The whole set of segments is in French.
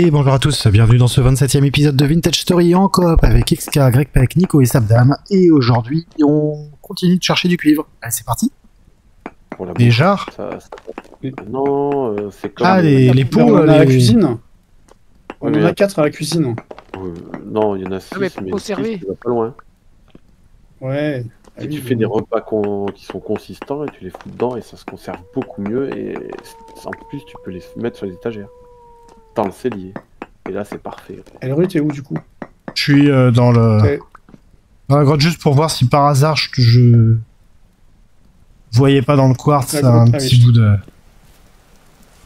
Et bonjour à tous, bienvenue dans ce 27e épisode de Vintage Story en coop avec XK, Greg, Pac, Nico et Sabdam. Et aujourd'hui, on continue de chercher du cuivre. Allez, c'est parti. Déjà non, c'est comme... Ah, les pots à la cuisine. On en a 4 à la cuisine. Non, il y en a 6, mais tu vas pas loin. Ouais. Si tu fais des repas qui sont consistants et tu les fous dedans et ça se conserve beaucoup mieux et en plus tu peux les mettre sur les étagères. Dans le cellier. Et là c'est parfait. Et Rue, t'es où du coup? Je suis dans la grotte juste pour voir si par hasard je voyais pas dans le quartz un petit bout de...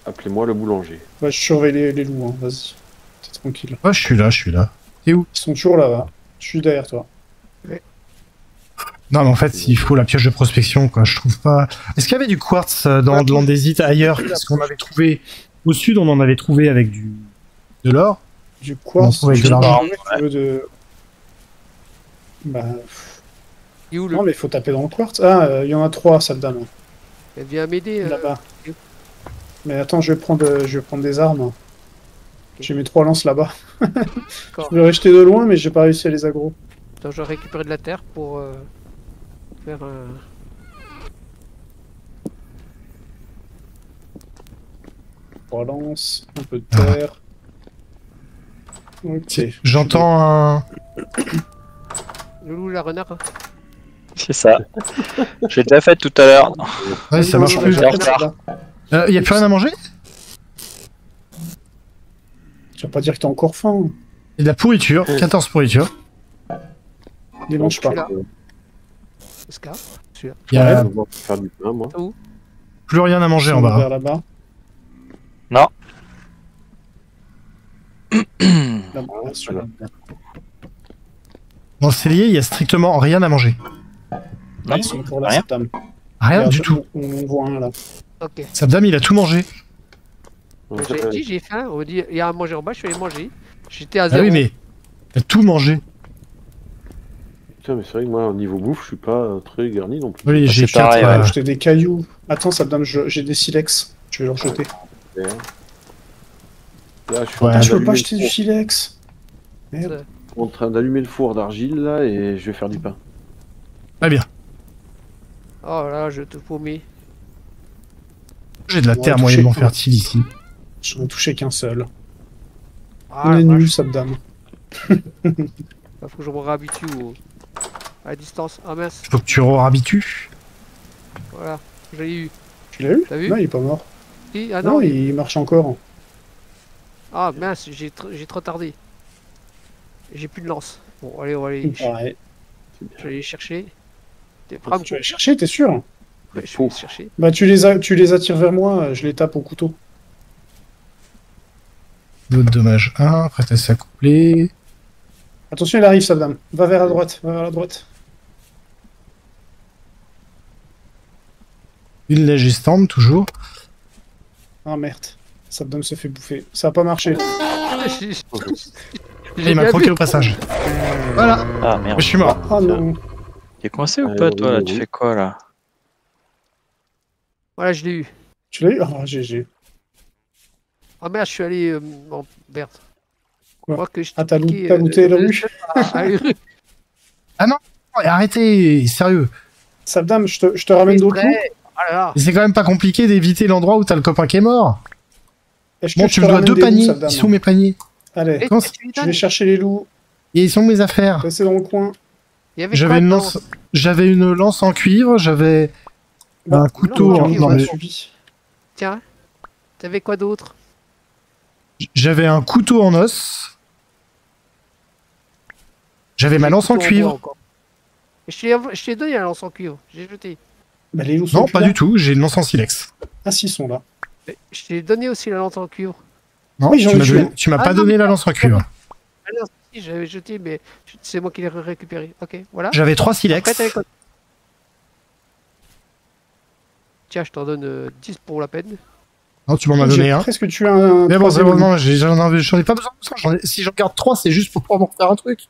Appelez-moi le boulanger. Ouais, je surveille les loups, hein. Vas-y. T'es tranquille. Ouais, je suis là. T'es où? Ils sont toujours là-bas. Je suis derrière toi. Non, mais en fait, il faut la pioche de prospection, quoi. Je trouve pas. Est-ce qu'il y avait du quartz dans de l'andésite ailleurs? Parce qu'on avait trouvé au sud, on en avait trouvé avec de l'or. Du quartz, avec de l'argent. Bah. Non, mais il faut taper dans le quartz. Ah, il y en a 3, ça dame. Elle vient m'aider là-bas. Mais attends, je vais prendre des armes. Okay. J'ai mes 3 lances là-bas. Je voulais rejeter de loin, mais j'ai pas réussi à les aggro. Donc, je vais récupérer de la terre pour faire un... Relance, un peu de terre... Ok. J'entends un... Loulou la renard. Hein. C'est ça. J'ai déjà fait tout à l'heure. Ouais, ça marche plus. Y'a plus rien à manger? Tu vas pas dire que t'as encore faim ou... Et de la pourriture, 14 pourritures. Il mange pas. Il y a plus rien à manger en bas. Là-bas. Non. Dans le cellier, il y a strictement rien à manger. Non, ils sont encore là, Sabdam. Rien du tout. On voit un là. Okay. Sabdam, il a tout mangé. J'ai dit, j'ai faim. On me dit, il y a à manger en bas, je suis allé manger. J'étais à 0. Ah oui, mais t'as tout mangé. Putain, mais c'est vrai que moi, au niveau bouffe, je suis pas très garni non plus. Oui, j'ai jeté des cailloux. Attends, Sabdam, j'ai des silex. Je vais leur jeter. Là, je peux pas jeter du silex. Merde. Je suis en train d'allumer le four d'argile là et je vais faire du pain. Très bien. Oh là, je te promets. J'ai de la terre moyennement fertile ici. J'en ai touché qu'un seul. On est nul, Sabdam. Faut que je me réhabitue à distance. Ah mince. Faut que tu réhabitues. Voilà, je l'ai eu. Tu l'as eu? T'as vu? Non, il est pas mort. Si, ah non, il marche encore. Ah mince, j'ai trop tardé. J'ai plus de lance. Bon, allez, on va aller. Ouais. Je vais aller chercher. T'es prêt? Tu vas les chercher, t'es sûr? Ouais, je vais les chercher. Bah tu les attires vers moi, je les tape au couteau. D'autres dommages 1, prête à s'accoupler. Attention, il arrive, Sabdam. Va vers la droite, va vers la droite. Une légistande, toujours. Ah merde, Sabdam se fait bouffer. Ça a pas marché. Il m'a croqué au passage. Voilà. Ah merde. Je suis mort. Ah non. T'es coincé ou pas, toi, là? Tu fais quoi, là? Voilà, je l'ai eu. Tu l'as eu? Ah, GG. Ah merde, je suis allé... Bon, merde. Quoi que je... Ah, t'as looté la rue. Ah non, arrêtez, sérieux. Sabdam, je te ramène d'autres loups. Ah, c'est quand même pas compliqué d'éviter l'endroit où t'as le copain qui est mort. Bon, tu me dois 2 paniers. Ils sont mes paniers. Allez, je vais chercher les loups. Et ils sont mes affaires. C'est dans le coin. J'avais une lance en cuivre, j'avais un couteau en... Tiens, t'avais quoi d'autre? J'avais un couteau en os. J'avais ma lance en cuivre. Je t'ai donné la lance en cuivre, j'ai jeté. Bah, les loups sont... Non, pas du tout, j'ai une lance en silex. Ah si, ils sont là. Je t'ai donné aussi la lance en cuivre. Non, oui, tu m'as pas donné la lance en cuivre. Ah non, si, j'avais jeté, mais c'est moi qui l'ai récupéré. Ok, voilà. J'avais 3 silex. Après, tiens, je t'en donne 10 pour la peine. Non, tu m'en as donné un. Est-ce que tu as un... Mais bon, c'est bon, j'en ai pas besoin de ça. Si j'en garde 3, c'est juste pour pouvoir en faire un truc.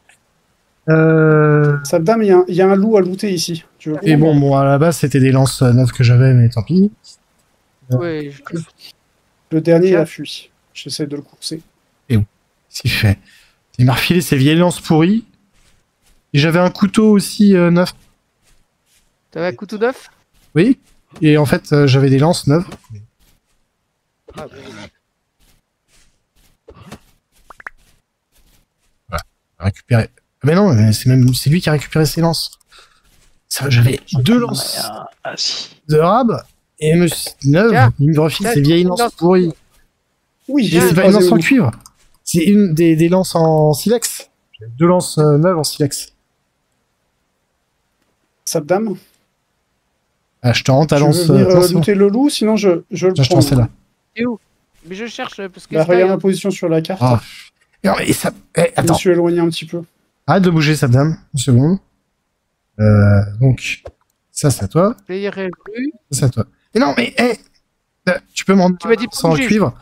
Sabdam, il y a un loup à looter ici. Tu veux... Et bon, à la base, c'était des lances neuves que j'avais, mais tant pis. Ouais, le dernier a fui. J'essaie de le courser. Et Qu'est-ce qu'il fait? Il m'a refilé ses vieilles lances pourries. Et j'avais un couteau aussi neuf. T'avais un couteau neuf? Oui. Et en fait, j'avais des lances neuves. Ah, bon. Voilà. Récupérer. Mais non, c'est même lui qui a récupéré ses lances. J'avais deux lances de rab et neuve. Il me refile ses vieilles lances pourries. Oui, c'est pas une lance en cuivre. C'est une des lances en silex. J'ai deux lances neuves en silex. Sabdam. Ah, je te rends ta lance. Je vais looter le loup, sinon je le prends. Je Et où? Mais je cherche parce que. Bah, regarde ma position sur la carte. Ah. Non, mais ça. Eh, attends. Je me suis éloigné un petit peu. Arrête de bouger, Sabdam. Une seconde. Donc, ça c'est à toi. Ça c'est à toi. Mais non, mais hé, tu peux m'en dire. Tu m'as dit sans cuivre.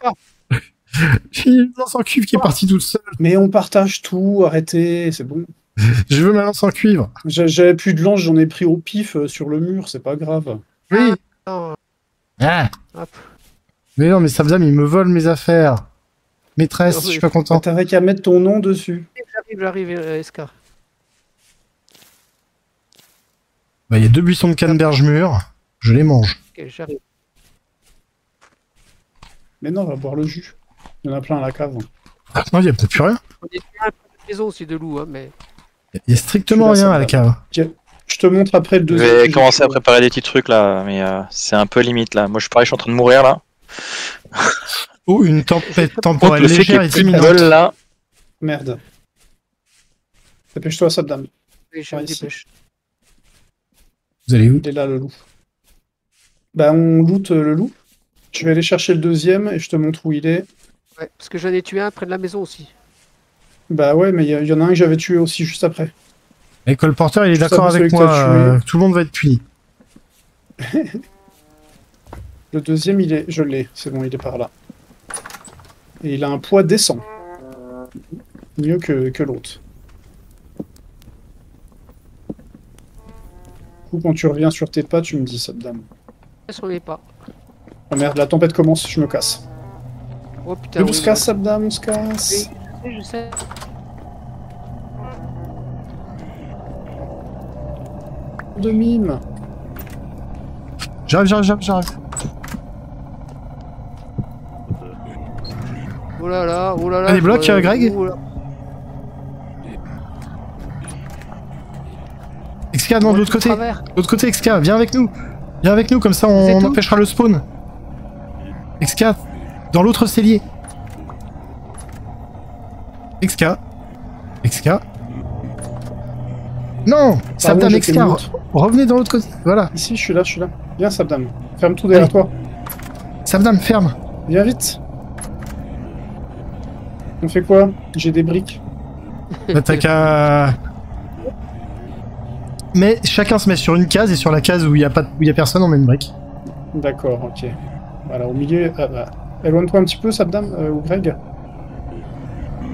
J'ai une lance en cuivre qui est partie toute seule. Mais on partage tout, arrêtez, c'est bon. Je veux ma lance en cuivre. J'avais plus de lance, j'en ai pris au pif sur le mur, c'est pas grave. Oui. Ah. Hop. Mais non, mais Sabdam, il me vole mes affaires. Maîtresse, je suis pas content. T'avais qu'à mettre ton nom dessus. J'arrive, SK. Bah, y a deux buissons de canneberge mûr, je les mange. Okay, j'arrive. Mais non, on va boire le jus. Il y en a plein à la cave. Ah, non, il n'y a peut-être plus rien. Il y a un peu de aussi de loup, hein, mais. Il n'y a strictement rien à la cave. Je te montre après le deuxième. Je vais commencer à préparer des petits trucs là, mais c'est un peu limite là. Moi je suis pareil, je suis en train de mourir là. Ou une tempête temporelle légère et imminente là. Merde. Dépêche-toi, Sabdam. Oui, je me dépêche. Vous allez où? Il est là, le loup. Bah, on loot le loup. Je vais aller chercher le deuxième et je te montre où il est. Ouais, parce que j'en ai tué un près de la maison aussi. Bah ouais, mais il y en a un que j'avais tué aussi juste après. Et que le porteur, il est d'accord avec moi. Tout le monde va être puni. Le deuxième, il est... je l'ai. C'est bon, il est par là. Et il a un poids décent. Mieux que l'autre. Quand tu reviens sur tes pas, tu me dis Sabdam. Sur les pas. Oh merde, la tempête commence, je me casse. Oh putain. On se casse, Sabdam, on se casse. Oui, je sais. De mime. J'arrive. Oh là là, oh là là. T'as des blocs, Greg? Oh là. XK, non, de l'autre côté. De l'autre côté, XK, viens avec nous. Viens avec nous, comme ça on empêchera le spawn. XK, dans l'autre cellier. XK. Non, Sabdam, XK, revenez dans l'autre côté. Voilà. Ici, je suis là. Viens, Sabdam. Ferme tout derrière toi. Sabdam, ferme. Viens vite. On fait quoi? J'ai des briques. Attaque à... Mais chacun se met sur une case, et sur la case où il n'y a, personne, on met une brique. D'accord, ok. Voilà, au milieu... éloigne-toi un petit peu, Sabdam, ou Greg.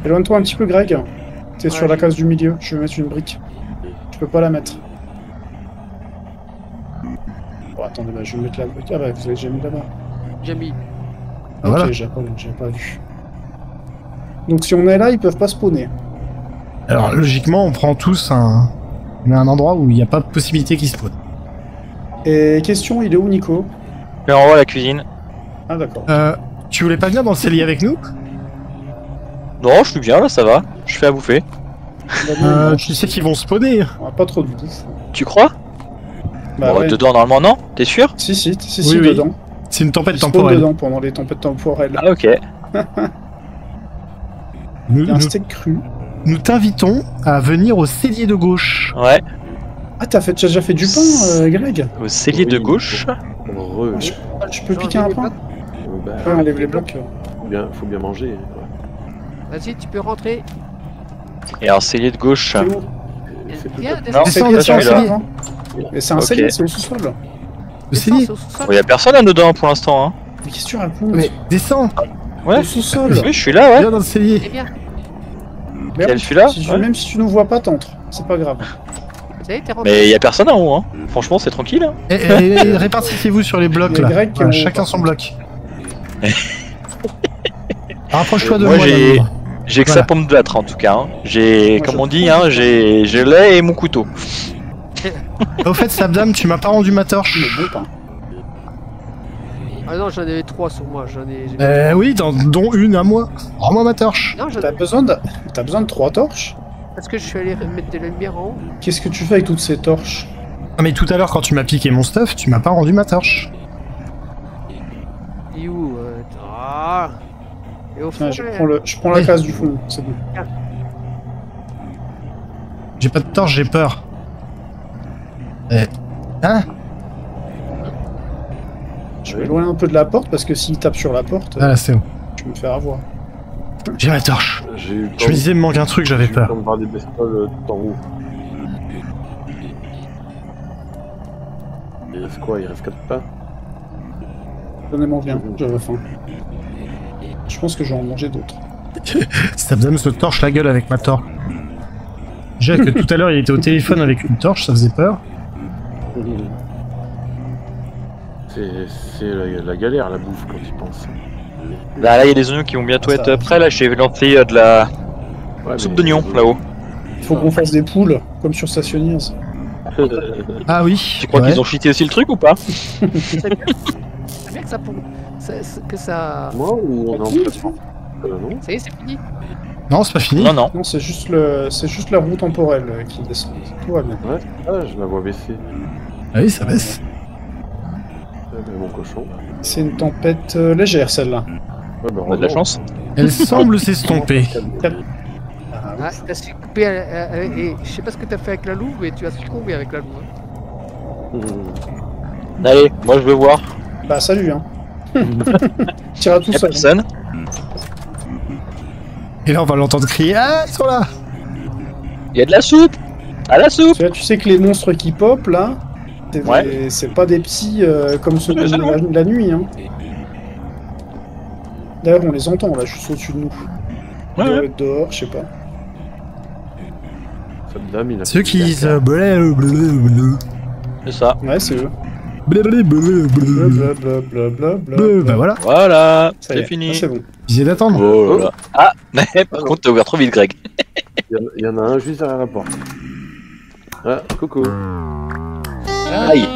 Éloigne-toi un petit peu, Greg. T'es sur la case du milieu, je vais mettre une brique. Je peux pas la mettre. Bon, attendez, bah, je vais mettre la brique. Ah bah, vous avez déjà mis là-bas. J'ai mis. Ah, ok, voilà. J'ai pas vu. Donc si on est là, ils peuvent pas spawner. Alors, logiquement, on prend tous un... On a un endroit où il n'y a pas de possibilité qu'il spawn. Et question, il est où Nico? Il est en haut à la cuisine. Ah d'accord. Tu voulais pas venir dans le cellier avec nous? Non, je suis bien là, ça va. Je fais à bouffer. Tu sais qu'ils vont spawner. On a pas trop de bouffe. Tu crois? Bah, bon, ouais. Dedans normalement non? T'es sûr? Si, oui. Dedans. C'est une tempête temporelle. Dedans pendant les tempêtes temporelles. Ah ok. Un steak cru. Nous t'invitons à venir au cellier de gauche. Ouais. Ah, t'as déjà fait du pain, Greg? Au cellier de gauche. Re... Ah, je peux piquer un pain? Enfin, lève les blocs. Faut bien manger. Ouais. Vas-y, tu peux rentrer. Et alors, cellier de gauche. Descends. Mais c'est un cellier, c'est au sous-sol. Le cellier. Il n'y a personne là-dedans pour l'instant. Hein. Mais qu'est-ce que tu racontes? Mais descends. Ouais. Au sous-sol. Oui, je suis là, ouais. Viens dans le cellier. Merde, même si tu nous vois pas, t'entres. C'est pas grave. Mais y'a personne en haut, hein. Franchement, c'est tranquille. Hein. Et répartissez-vous sur les blocs, là. Grecs, chacun son bloc. Rapproche-toi de moi. J'ai que voilà. Ça pour me battre en tout cas. Hein. J'ai, comme on dit, hein, j'ai lait et mon couteau. Au fait, Sabdam, tu m'as pas rendu ma torche. Ah non, j'en avais 3 sur moi. Oui, dont une à moi. Rends-moi ma torche. T'as besoin de 3 torches? Parce que je suis allé mettre des lumières en haut. Qu'est-ce que tu fais avec toutes ces torches? Ah mais tout à l'heure, quand tu m'as piqué mon stuff, tu m'as pas rendu ma torche. Et où et au fond, tiens, je prends la case du fond, c'est bon. J'ai pas de torche, j'ai peur. Hein? Je vais éloigner un peu de la porte parce que s'il tape sur la porte, ah là, c'est où? Je vais me faire avoir. J'ai ma torche. Je me disais, il me manque un truc, j'avais peur. Voir des bestioles tout en haut. Il rêve quoi? Il rêve 4 pas? Donnez-moi bien, j'avais faim. Je pense que je vais en manger d'autres. Sabdam se torche la gueule avec ma torche. Déjà que tout à l'heure il était au téléphone avec une torche, ça faisait peur. C'est la galère la bouffe quand tu penses. Là il y a des oignons qui vont bientôt être prêts, là j'ai lancé de la soupe d'oignons là-haut. Il faut qu'on fasse des poules, comme sur Stationniers. Ah oui. Tu crois qu'ils ont cheaté aussi le truc ou pas? Ça pour... que ça... Moi ou on est en placement? Ça y est, c'est fini? Non, c'est pas fini. Non, non. Non, c'est juste, juste la roue temporelle qui descend. Ouais, mais... ouais, ah, je la vois baisser. Ah oui, ça baisse. Mon cochon. C'est une tempête légère, celle-là. Ouais, bah, on a de la chance. Elle semble s'estomper. Ah, t'as succombé et je sais pas ce que t'as fait avec la louve, mais tu as succombé avec la louve. Allez, moi je veux voir. Bah salut hein. Tira tout seul. Personne. Et là on va l'entendre crier. Ah ils sont là. Il y a de la soupe. À la soupe. Tu sais que les monstres qui popent là, c'est ouais. Pas des psys comme ceux de la nuit. Hein. D'ailleurs on les entend là juste au-dessus de nous. Ouais, ouais. Dehors, je sais pas. Ceux qui disent bleu. C'est ça. Ouais c'est eux. Blablabla. Bah voilà. Voilà, c'est fini. C'est bon. J'ai d'attendre. Oh ah, mais par contre, t'as ouvert trop vite, Greg. Il y en a un juste derrière la porte. Ah, coucou. Aïe.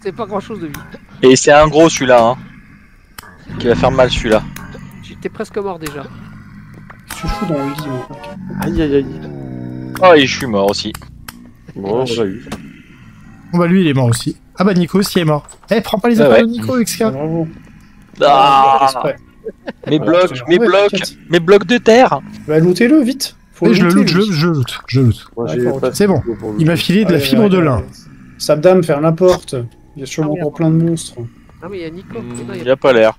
C'est pas grand chose de vie. Et c'est un gros celui-là, hein. Qui va faire mal celui-là. J'étais presque mort déjà. Je suis dans le lit, moi. Aïe, aïe, aïe. Ah, et je suis mort aussi. Bon, on l'a eu. Bon, bah lui, il est mort aussi. Ah bah Nico aussi est mort. Eh, prends pas les affaires de Nico, XK. Bravo. Ah, mes blocs de terre. Bah lootez-le vite. Faut je le loot. Ouais, c'est bon. Il m'a filé de la fibre de lin. Sabdam, ferme la porte. Il y a sûrement encore plein de monstres. Ah mais il y a Nico. Il n'y a pas l'air.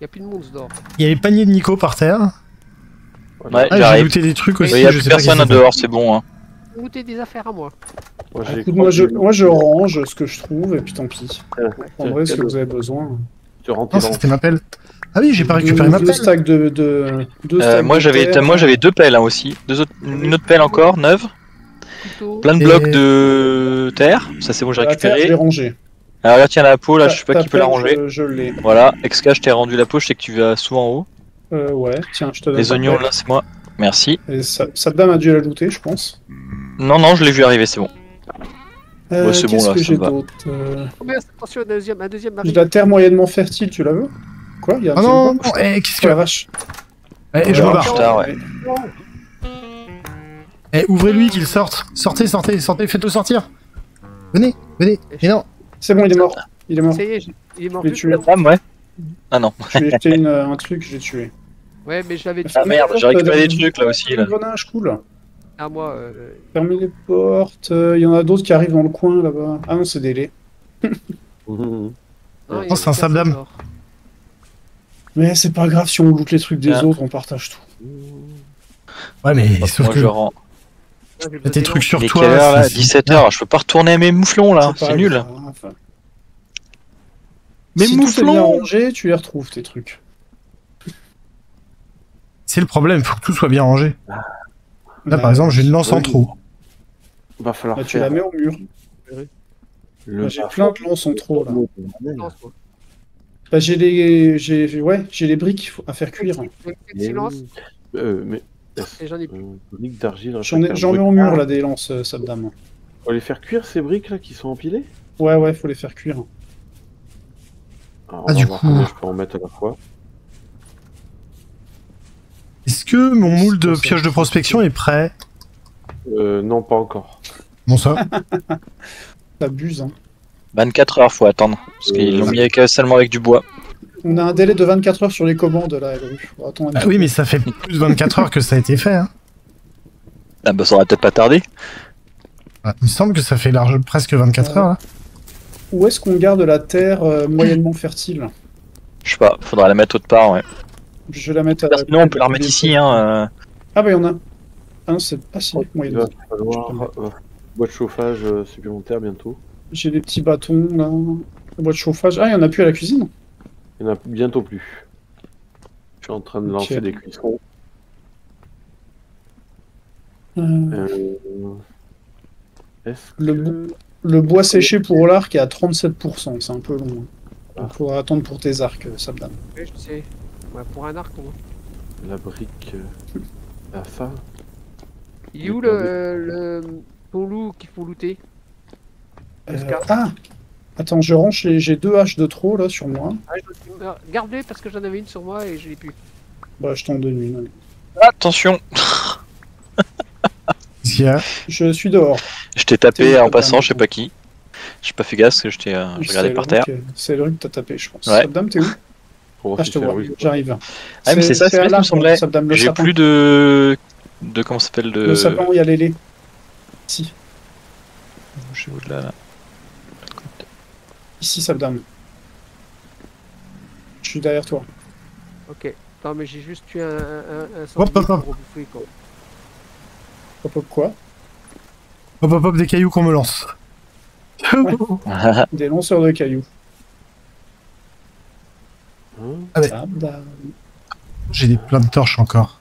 Il n'y a plus de monstres dehors. Il y a les paniers de Nico par terre. Ouais, j'ai looté des trucs aussi. Il n'y a plus personne dehors, c'est bon. J'ai looté des affaires à moi. Moi, moi je range ce que je trouve et puis tant pis. En vrai, ce que vous avez besoin. Non, c'était ma pelle. Ah oui, j'ai pas récupéré ma pelle. Moi j'avais 2 pelles hein, aussi. Une autre pelle encore, neuve. Plein de blocs de terre. Ça c'est bon, j'ai récupéré. Je l'ai rangé. Alors là, tiens la peau, là je sais pas qui peut la ranger. Je l'ai. Voilà, XK, je t'ai rendu la peau, je sais que tu vas souvent en haut. Ouais, tiens, je te donne. Les oignons là, c'est moi. Merci. Et Sabdam a dû la looter, je pense. Non, non, je l'ai vu arriver, c'est bon. Ouais, c'est bon là, ça me va. Attention, un deuxième arrive. J'ai de la terre moyennement fertile, tu la veux? Quoi? Ah non, qu'est-ce que la vache? Eh, je me barre. Ouais. Eh, ouvrez-lui qu'il sorte. Sortez, sortez, sortez, faites-le sortir. Venez, venez. Mais non. C'est bon, il est mort. Il est mort. Ça y est, il est mort. J'ai tué. Ah non. Je lui ai jeté un truc, je l'ai tué. Ouais, mais je l'avais tué. Ah merde, j'ai récupéré des trucs là aussi. Un grenage, cool. Ah moi... Fermez les portes, il y en a d'autres qui arrivent dans le coin là-bas. Ah non, c'est délai. Oh, c'est un Sabdam. Mais c'est pas grave, si on loot les trucs des autres, on partage tout. Ouais, mais sauf que... T'as tes trucs sur toi, là, 17h, je peux pas retourner à mes mouflons, là, c'est nul. Mes mouflons, tu les retrouves, tes trucs. C'est le problème, faut que tout soit bien rangé. Là, par exemple, j'ai une lance en trop. Va falloir tu la mets au mur. J'ai plein de lances en trop, là. Bah, j'ai les briques à faire cuire. Mais Et j'en ai plus. Briques d'argile. J'en mets au mur là des lances, Sabdam. Faut les faire cuire ces briques là qui sont empilées. Ouais, ouais, faut les faire cuire. Alors, on va voir combien je peux en mettre à la fois. Est-ce que mon moule de pioche de prospection est prêt? Non, pas encore. Bon, ça. T'abuses, hein. 24 heures, faut attendre. Parce qu'ils l'ont mis avec, seulement avec du bois. On a un délai de 24 heures sur les commandes là, à ton avis. Ah oui, mais ça fait plus de 24 heures que ça a été fait. Hein. Ah bah, ça aura peut-être pas tardé. Ah, il me semble que ça fait large, presque 24 heures. Là. Où est-ce qu'on garde la terre moyennement fertile? Je sais pas, faudra la mettre autre part, ouais. Je vais la mettre à la... Sinon, on peut la remettre ici, hein. Ah bah, il y en a. Ah non, c'est pas si moyennement. Il va falloir bois de chauffage supplémentaire bientôt. J'ai des petits bâtons là. Bois de chauffage. Ah, il y en a plus à la cuisine? Il n'y en a bientôt plus. Je suis en train de lancer des cuissons. Le bois séché pour l'arc est à 37%, c'est un peu long. Il faudra attendre pour tes arcs, Sabdam. Oui, je sais. Ouais, pour un arc, on va. La brique. La fin. Il est où le ton loup qu'il faut looter? Ah! Attends, je range, j'ai 2 haches de trop là sur moi. Ah, gardez parce que j'en avais une sur moi et je l'ai plus. Bah, je t'en donne une. Allez. Attention! Qu'est-ce qu'il y a? Je suis dehors. Je t'ai tapé en passant, je sais pas qui. J'ai pas fait gaffe parce que je t'ai regardé par terre. C'est le rue que t'as tapé, je pense. Ouais. Sabdam, t'es où? Ah, je te vois, j'arrive. Ah, mais c'est ça, c'est ça, me semblait. J'ai plus de. Comment ça s'appelle? Le sapin, il y a les laits. Si. Je suis au-delà là. Ici, Sabdam. Je suis derrière toi. Ok. Non, mais j'ai juste tué un zombie pour bouffer, quoi. Hop, hop, quoi? Hop, hop, hop, des cailloux qu'on me lance. Ouais. Des lanceurs de cailloux. Ah ouais. J'ai des plein de torches encore.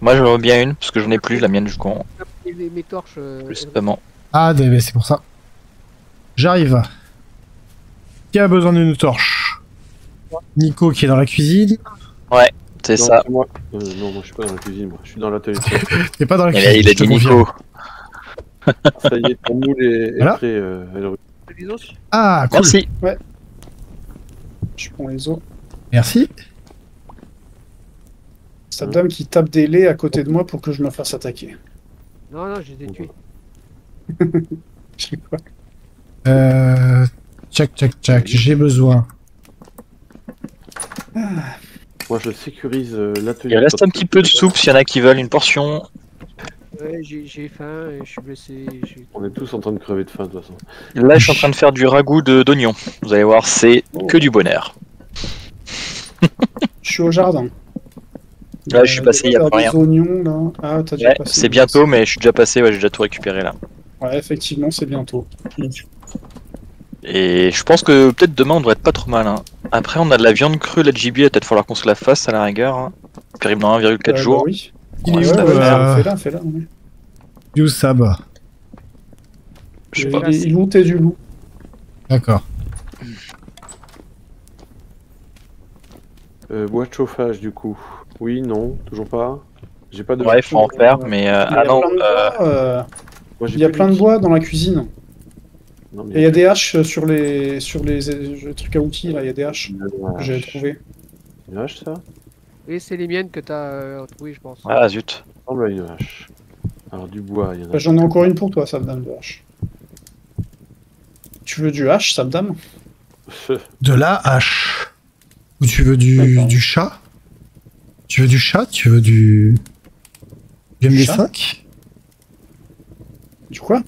Moi, j'en veux bien une, parce que j'en ai plus, la mienne, je compte. Mes torches... Justement. Ah, c'est pour ça. J'arrive. Qui a besoin d'une torche? Nico qui est dans la cuisine. Ouais, c'est ça. Moi. Non, moi je suis pas dans la cuisine, moi. Je suis dans l'atelier. T'es pas dans la cuisine. Il a dit Nico. Ça y est, ton moule est prêt. Ah, cool. Merci. Ouais. Je prends les os. Merci. Cette dame qui tape des laits à côté de moi pour que je me fasse attaquer. Non, non, j'ai tué. Je sais pas. Tchac, j'ai besoin. Moi je sécurise l'atelier. Il reste un petit peu de soupe s'il y en a qui veulent une portion. Ouais, j'ai faim et je suis blessé. On est tous en train de crever de faim de toute façon. Là je suis en train de faire du ragoût d'oignons. Vous allez voir, c'est que du bonheur. Je suis au jardin. Là je suis passé, il n'y a pas rien. Ah, ouais, c'est bientôt, mais je suis déjà passé, ouais, j'ai déjà tout récupéré là. Ouais, effectivement, c'est bientôt. Et je pense que peut-être demain on devrait être pas trop mal. Hein. Après, on a de la viande crue, la GB, il va peut-être falloir qu'on se la fasse à la rigueur. Hein. Périble dans 1,4 jours. Oui. Il est où, fais-la. You Sab. Je sais pas. Il montait du loup. D'accord. Bois de chauffage, du coup. Oui, non, toujours pas. J'ai pas de. Ouais, faut en faire, mais. Ah non. Moi, il y a plein de bois dans la cuisine. Non, mais... Et il y a des haches sur les trucs à outils là, il y a des haches que j'ai trouvées. Une hache ça? Oui, c'est les miennes que t'as trouvées, je pense. Ah zut. Oh bah, une hache. Alors du bois, il y en a. Bah, j'en ai encore une pour toi, Sabdam, de hache. Tu veux du hache, Sabdam? De la hache. Ou tu veux du chat? Tu veux du chat? Tu veux du MD5? Du quoi?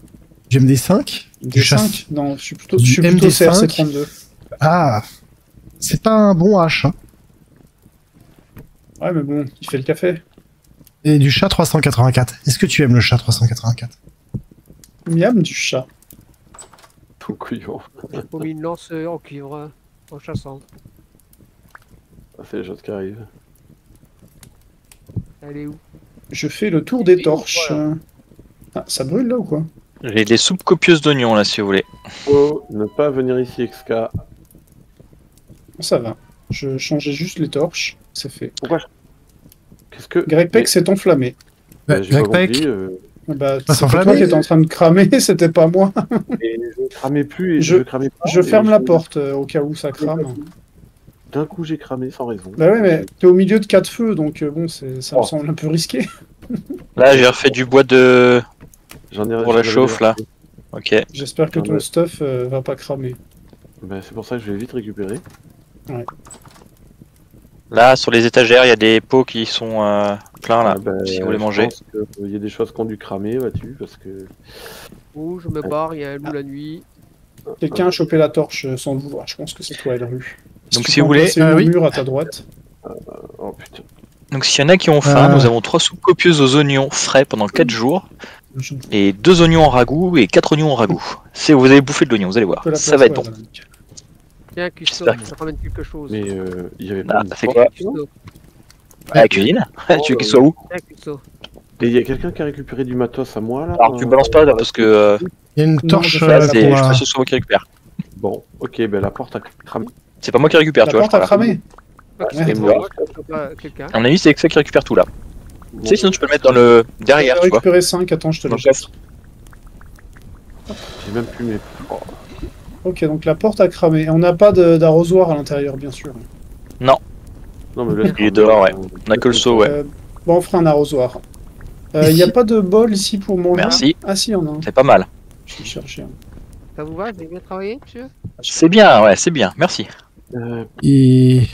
Du MD5? Du chasse. Non, je suis plutôt CRC32. Ah, c'est pas un bon H. Hein. Ouais, mais bon, il fait le café. Et du chat 384. Est-ce que tu aimes le chat 384? Miam du chat. Tout couillon. J'ai promis une lance en cuivre, en chassant. Ça fait les choses qui arrivent. Elle est où? Je fais le tour des torches. Ah, ça brûle là ou quoi? J'ai des soupes copieuses d'oignons là si vous voulez. Oh, ne pas venir ici XK. Ça va, je changeais juste les torches, c'est fait. Pourquoi? Greg Peck s'est enflammé. Bah, Greg Peck c'est toi qui est en train de cramer, c'était pas moi. Et je ne cramais plus et je cramais pas. Je ferme la porte au cas où ça crame. D'un coup, j'ai cramé sans raison. Bah ouais, mais t'es au milieu de 4 feux, donc bon, ça me semble un peu risqué. Là, j'ai refait du bois de... pour la chauffe, là. Ok. J'espère que ton stuff va pas cramer. Bah, c'est pour ça que je vais vite récupérer. Ouais. Là, sur les étagères, il y a des pots qui sont pleins, là, si vous voulez manger. Il y a des choses qui ont dû cramer, vois-tu, parce que... Ouh, je me barre, il y a loup la nuit. Quelqu'un a chopé la torche sans le vouloir, je pense que c'est toi, la rue. Donc si vous voulez... C'est le mur à ta droite. Oh putain. Donc s'il y en a qui ont faim, nous avons 3 soupes copieuses aux oignons frais pendant 4 jours, et 2 oignons en ragoût, et 4 oignons en ragoût. Si vous avez bouffé de l'oignon, vous allez voir, ça va être bon. Tiens, Custo, ça ramène quelque chose. Mais il y avait pas de quoi. À la cuisine. Tu veux qu'il soit où? Il y a quelqu'un qui a récupéré du matos à moi, là. Alors tu balances pas, là, parce que... Il y a une torche, là, c'est... Je pense que c'est moi qui récupère. Bon, ok, ben la porte a cramé. C'est pas moi qui récupère, tu vois. La porte a cramé. À mon avis, c'est XK qui récupère tout, là. Tu sais, sinon tu peux le mettre dans le... derrière, tu vois. J'ai récupéré 5, attends, je te le laisse. J'ai même plus mes... Ok, donc la porte a cramé. Et on n'a pas d'arrosoir à l'intérieur, bien sûr. Non. Non mais là, il est dehors, ouais. On a que le seau, ouais. Bon, on fera un arrosoir. Il n'y a pas de bol ici pour manger. Merci. Ah si, on a un. C'est pas mal. Je vais chercher. Ça vous va? Vous avez bien travaillé, monsieur? C'est bien, ouais, c'est bien. Merci.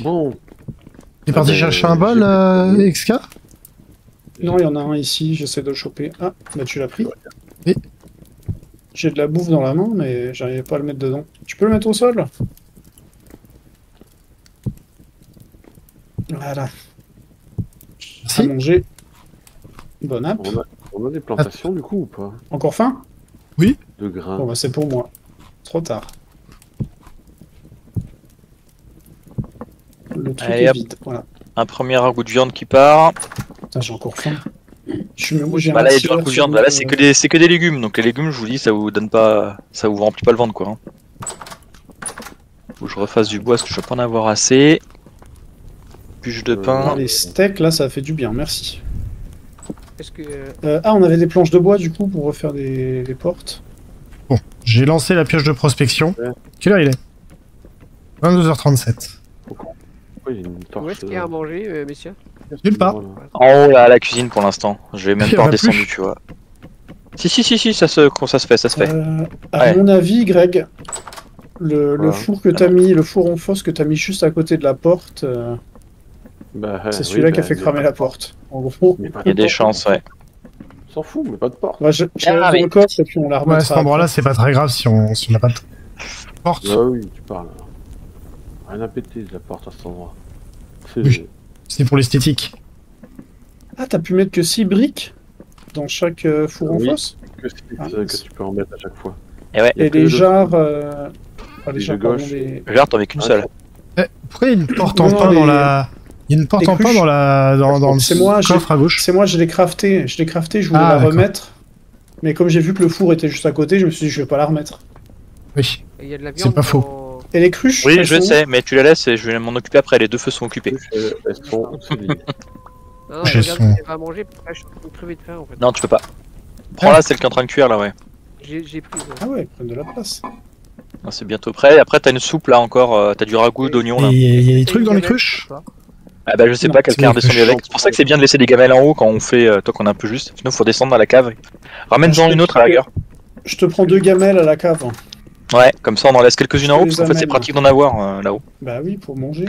Bon. T'es parti chercher un bol, XK? Non, il y en a un ici. J'essaie de le choper. Ah, bah tu l'as pris. Oui. J'ai de la bouffe dans la main, mais j'arrivais pas à le mettre dedans. Tu peux le mettre au sol? Voilà. Si. À manger. Bonne app. On a des plantations du coup ou pas? Encore faim? Oui. De grains. Bon bah c'est pour moi. Trop tard. Le truc est vide. Voilà. Un premier goût de viande qui part. Putain, j'ai encore faim. Bah là, il y a du viande. Là, c'est que des légumes. Donc les légumes, je vous dis, ça vous donne pas, ça vous remplit pas le ventre, quoi. Faut que je refasse du bois, parce que je vais pas en avoir assez. Bûche de pain. Les steaks, là, ça fait du bien. Merci. Que... ah, on avait des planches de bois, du coup, pour refaire des portes. Bon, j'ai lancé la pioche de prospection. Ouais. Quelle heure il est? 22h37. Pourquoi il y a une torche? Où est-ce qu'il y a à manger, messieurs? Nulle part. En haut, là, à la cuisine, pour l'instant. Je vais même pas redescendre, tu vois. Si, ça se fait. À mon avis, Greg, le four que t'as mis, le four en fosse que t'as mis juste à côté de la porte... c'est celui-là qui a fait cramer la porte. En gros, il y a des chances, ouais. On s'en fout, mais pas de porte. Bah, je lève le coffre et puis on la remet. À cet endroit-là, c'est pas très grave si on n'a pas de porte. Ah oui, tu parles. Rien à péter de la porte à cet endroit. C'est pour l'esthétique. Ah, t'as pu mettre que 6 briques dans chaque four en fosse? Que 6 que tu peux en mettre à chaque fois. Et les jarres. Les jarres t'en mets qu'une seule. Pourquoi il y a une porte en pain dans la. Il y a une porte en pain dans le coffre à gauche. C'est moi, je l'ai crafté. Je voulais la remettre. Mais comme j'ai vu que le four était juste à côté, je me suis dit, je vais pas la remettre. Oui. C'est pas faux. Et les cruches? Oui, je sais, mais tu la laisses et je vais m'en occuper après. Les deux feux sont occupés. Non, tu peux pas. Prends-la, celle qui est en train de cuire là, ouais. J'ai pris. Ah ouais, prends de la place. C'est bientôt prêt. Après, t'as une soupe là encore. T'as du ragoût d'oignon là. Il y a des trucs dans les cruches? Ah bah je sais pas, quelqu'un est redescendu avec. C'est pour ça que c'est bien de laisser des gamelles en haut quand on fait, tant qu'on est un peu juste. Sinon faut descendre à la cave. Ramène-en une autre à la gueule. Je te prends 2 gamelles à la cave. Ouais, comme ça on en laisse quelques-unes en haut, parce qu'en fait c'est pratique d'en avoir là-haut. Bah oui, pour manger.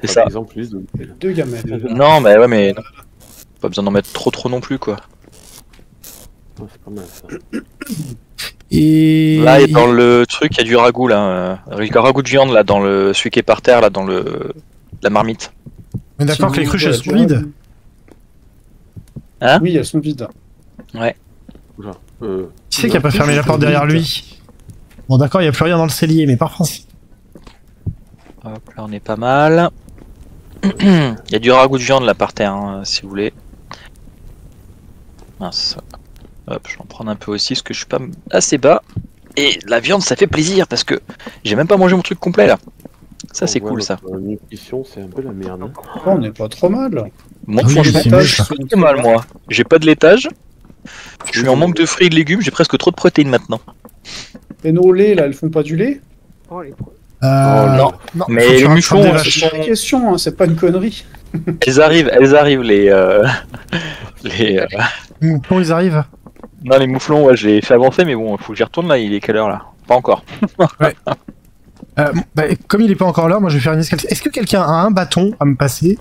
C'est ça. 2 gamelles. Non, bah ouais, mais pas besoin d'en mettre trop non plus, quoi. C'est pas mal ça. Et... Là, et dans le truc, il y a du ragoût là. Il y a ragoût de viande là, dans le celui qui est par terre là, dans le la marmite. Mais d'accord que les cruches elles sont vides. Hein? Oui, elles sont vides. Ouais. Qui c'est qui a pas fermé la porte derrière lui? Bon d'accord, il n'y a plus rien dans le cellier, mais par contre. Hop, là on est pas mal. Il y a du ragoût de viande là par terre, hein, si vous voulez. Mince. Hop, je vais en prendre un peu aussi, parce que je suis pas assez bas. Et la viande ça fait plaisir, parce que j'ai même pas mangé mon truc complet là. Ça c'est cool ça. Nutrition, c'est un peu la merde. Oh, on n'est pas trop mal. Moi oui, franchement, je suis pas mal moi. J'ai pas de laitage. Je suis en manque de fruits et de légumes. J'ai presque trop de protéines maintenant. Et nos laits là, elles font pas du lait? Oh les non. Non. Mais les mouchons, c'est une question, hein, c'est pas une connerie. Elles arrivent les mouflons, ils arrivent. Non les mouflons, ouais, je les fais avancer, mais bon, faut que j'y retourne là. Il est quelle heure là? Pas encore. Ouais. Bah, comme il est pas encore là, moi je vais faire une escalade. Est-ce que quelqu'un a un bâton à me passer?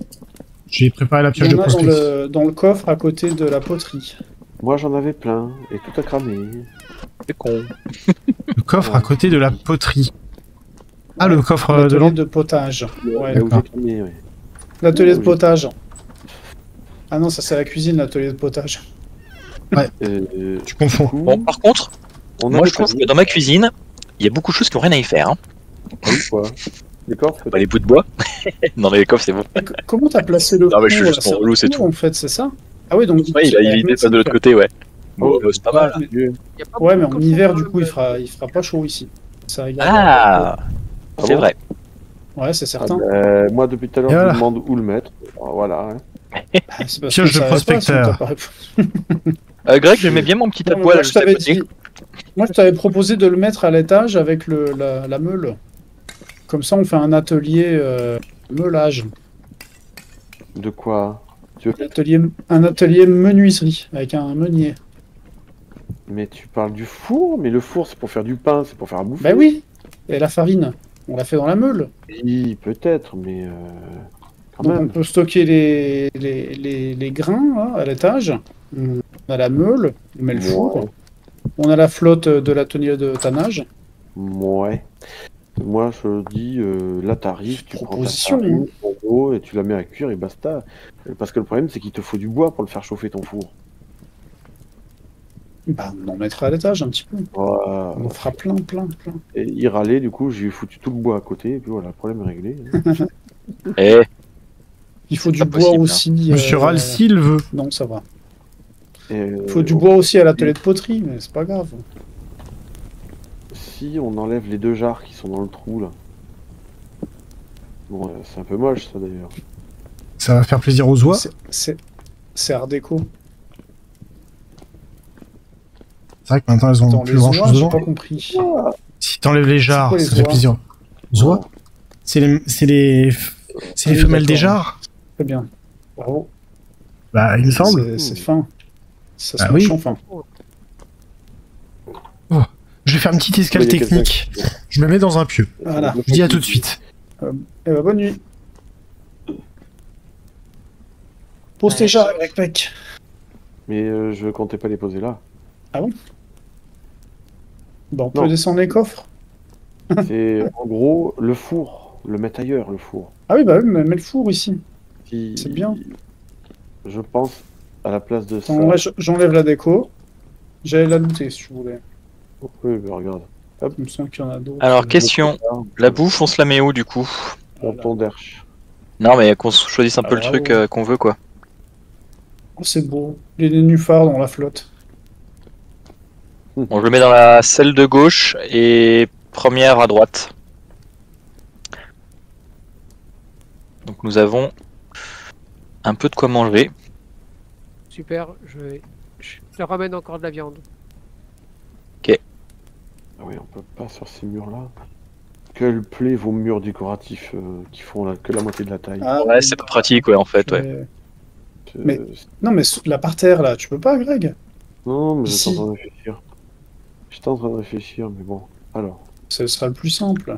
J'ai préparé la pioche de prospect. Dans le coffre à côté de la poterie. Moi j'en avais plein, et tout a cramé. C'est con. Le coffre à côté de la poterie. Ah, le coffre de l'atelier de potage. Ouais, l'atelier de potage. Ah non, ça c'est la cuisine, l'atelier de potage. Ouais, tu confonds. Bon, par contre, moi je trouve que dans ma cuisine, il y a beaucoup de choses qui n'ont rien à y faire. Hein. Quoi. Les coffres, bah, les bouts de bois. Non mais les coffres c'est bon. Comment t'as placé le Non mais je suis juste relou, c'est tout. En fait c'est ça. Ah oui donc. Ouais, il est pas de l'autre côté ouais. Bon, c'est pas mal. Ouais mais en hiver du coup il fera pas chaud ici. Ça, ah c'est vrai. Ouais c'est certain. Moi depuis tout à l'heure je me demande où le mettre. Voilà. Pioche de prospecteur. Greg j'aimais bien mon petit tapouage là je t'avais dit. Moi je t'avais proposé de le mettre à l'étage avec la meule. Comme ça on fait un atelier meulage. De quoi? Un atelier menuiserie, avec un meunier. Mais tu parles du four? Mais le four c'est pour faire du pain, c'est pour faire à bouffer. Bah oui. Et la farine, on la fait dans la meule. Oui, peut-être, mais... Donc, on peut stocker les grains là, à l'étage. On a la meule, on met le four. On a la flotte de l'atelier de tannage. Ouais. Moi je dis, là t'arrives, tu prends ton eau et tu la mets à cuire et basta. Parce que le problème c'est qu'il te faut du bois pour le faire chauffer ton four. Bah on en mettra à l'étage un petit peu. Voilà. On en fera plein. Et il râlait du coup, j'ai foutu tout le bois à côté et puis voilà, le problème est réglé. Eh. Il faut du bois aussi. Monsieur Râle s'il veut. Non ça va. Il faut du bois aussi à l'atelier de poterie, mais c'est pas grave. On enlève les deux jarres qui sont dans le trou là. Bon, c'est un peu moche ça d'ailleurs. Ça va faire plaisir aux oies. C'est art déco. C'est vrai que maintenant elles ont plus grand chose. J'ai pas compris. Si t'enlèves les jarres, quoi, ça fait plaisir. Les oies. C'est les femelles des jarres. Très bien. Bravo. Bah il me semble. C'est fin. Ça se marche enfin. Je vais faire une petite escale technique. Je me mets dans un pieu. Voilà. Je dis à tout de suite. Eh ben bonne nuit. Pose tes chats, mec. Mais je comptais pas les poser là. Ah bon? Bon, on peut descendre les coffres. C'est en gros le four. Le mettre ailleurs, le four. Ah oui, bah oui, mais mets le four ici. C'est bien. Je pense à la place de ça. En vrai, j'enlève la déco. J'allais la looter si tu voulais. Oui, mais regarde. Hop. Il me semble qu'il y en a d'autres. Alors, question. La bouffe, on se la met où, du coup? Voilà. Ton d'herche. Non, mais qu'on choisisse un peu le truc qu'on veut, quoi. Oh, c'est beau. Les nénuphars dans la flotte. Bon, je le mets dans la selle de gauche et première à droite. Donc, nous avons un peu de quoi manger. Super, je te ramène encore de la viande. Ah oui, on peut pas sur ces murs-là. Quelle plaie vos murs décoratifs qui font que la moitié de la taille. Ah, ouais, c'est pas pratique, ouais, en fait, ouais. Mais... Non, mais la parterre, là, tu peux pas, Greg? Non, mais j'étais en train de réfléchir. J'étais en train de réfléchir, mais bon, alors... Ce sera le plus simple.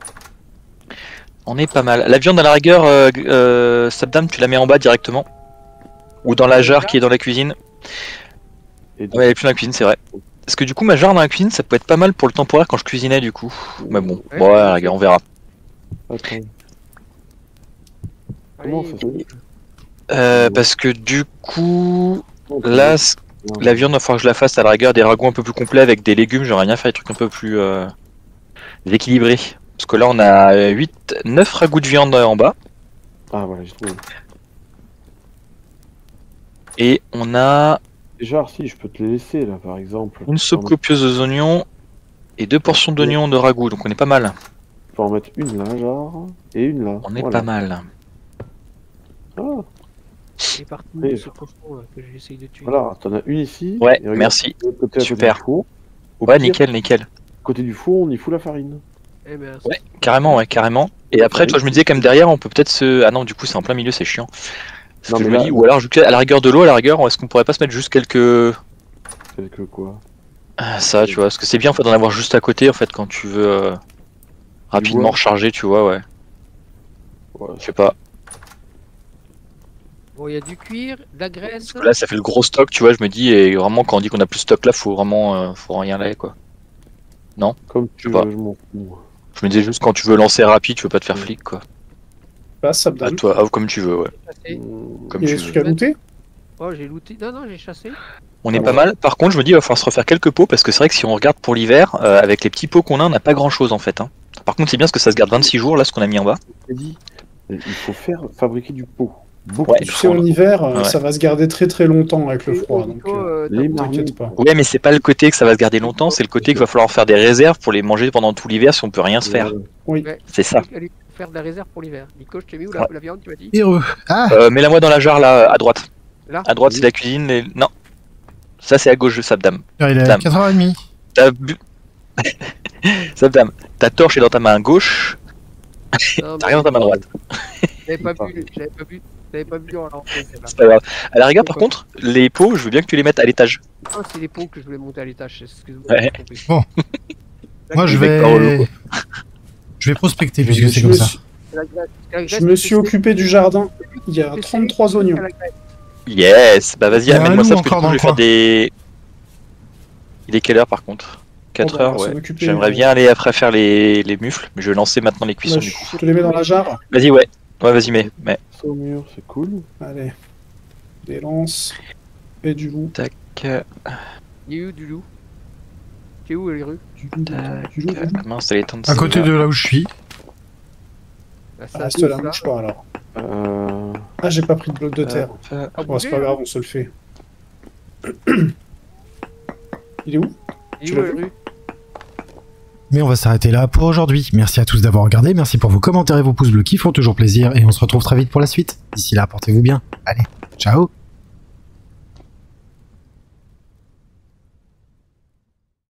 On est pas mal. La viande, à la rigueur, Sabdam, tu la mets en bas directement. Ou dans la jarre qui est dans la cuisine. Et donc... Ouais, elle est plus dans la cuisine, c'est vrai. Parce que du coup ma jarre dans la cuisine ça peut être pas mal pour le temporaire quand je cuisinais du coup. Mais bon, ouais, les gars, on verra. Ok. Comment ça fait parce que du coup, là, la viande il va falloir que je la fasse à la rigueur des ragoûts un peu plus complets avec des légumes, j'aurais rien fait des trucs un peu plus équilibrés. Parce que là on a 9 ragoûts de viande en bas. Ah voilà, j'ai trouvé. Et on a... Genre, si je peux te les laisser là par exemple. Une soupe copieuse d'oignons et 2 portions d'oignons de ragoût, donc on est pas mal. Je peux en mettre une là, genre, et une là. On est voilà. Pas mal. Oh. C'est parti de ce cochon là que j'essaye de tuer. Voilà, t'en as une ici. Ouais, regarde, merci. Super. Four. Ouais, pire, nickel, nickel. Côté du four, on y fout la farine. Eh ben, ouais, carrément, ouais, carrément. Et après, toi, je me disais quand même derrière, on peut peut-être se. Ah non, du coup, c'est en plein milieu, c'est chiant. Non, mais je là, me dis, ou alors, à la rigueur de l'eau, à la rigueur, est-ce qu'on pourrait pas se mettre juste quelques. Quelques quoi? Ça, tu vois, parce que c'est bien en fait d'en avoir juste à côté en fait quand tu veux rapidement recharger, tu vois, ouais. Ouais. Je sais pas. Bon, il y a du cuir, de la graisse. Là, ça fait le gros stock, tu vois, je me dis, et vraiment quand on dit qu'on a plus de stock là, faut rien là, quoi. Non? Comme tu veux, je m'en fous. Je me disais juste quand tu veux lancer rapide, tu veux pas te faire flic, quoi. Là, ça me donne. Toi, comme tu veux, ouais. Comme tu veux. Oh, j'ai looté. Non, non, j'ai chassé. On est pas mal. Par contre, je me dis, il va falloir se refaire quelques pots parce que c'est vrai que si on regarde pour l'hiver, avec les petits pots qu'on a, on n'a pas grand chose en fait. Hein. Par contre, c'est bien parce que ça se garde 26 jours là, ce qu'on a mis en bas. Il faut fabriquer du pot. Ouais, tu sais, en hiver, ça va se garder très très longtemps avec le froid. Donc, t'inquiète pas. Ouais, mais c'est pas le côté que ça va se garder longtemps, c'est le côté qu'il va falloir faire des réserves pour les manger pendant tout l'hiver si on peut rien se faire. Oui, c'est ça. Faire de la réserve pour l'hiver. Nico, je t'ai mis où la viande, tu m'as dit? Mets-la moi dans la jarre là, à droite. Là à droite, c'est la cuisine. Et... Non. Ça, c'est à gauche de Sabdam. Il est à 4h30. T'as bu... Sabdam, ta torche est dans ta main gauche. T'as rien dans ta main droite. J'avais pas bu, j'avais pas bu en fait, c'est pas grave. À la rigueur, par contre, les pots, je veux bien que tu les mettes à l'étage. Ah, c'est les pots que je voulais monter à l'étage, excuse-moi. Ouais. Bon. Moi, je vais prospecter puisque c'est comme ça. Je me suis occupé du jardin. Il y a 33 oignons. Yes, bah vas-y, amène-moi ça parce que je vais faire des... Il est quelle heure par contre? 4h, ouais. J'aimerais bien aller après faire les mufles, mais je vais lancer maintenant les cuissons. Je te les mets dans la jarre. Vas-y, ouais. Ouais, vas-y, mets. Au mur, c'est cool. Allez. Des lances. Et du loup. Tac. Il est où du loup? C'est où les rues? Tac. Mince, t'as les temps de... À côté de là où je suis. Reste là, bouge pas alors. Ah, j'ai pas pris de bloc de terre. Bon, c'est pas grave, on se le fait. Il est où? Il est où, la rue? Mais on va s'arrêter là pour aujourd'hui. Merci à tous d'avoir regardé, merci pour vos commentaires et vos pouces bleus qui font toujours plaisir et on se retrouve très vite pour la suite. D'ici là, portez-vous bien. Allez, ciao.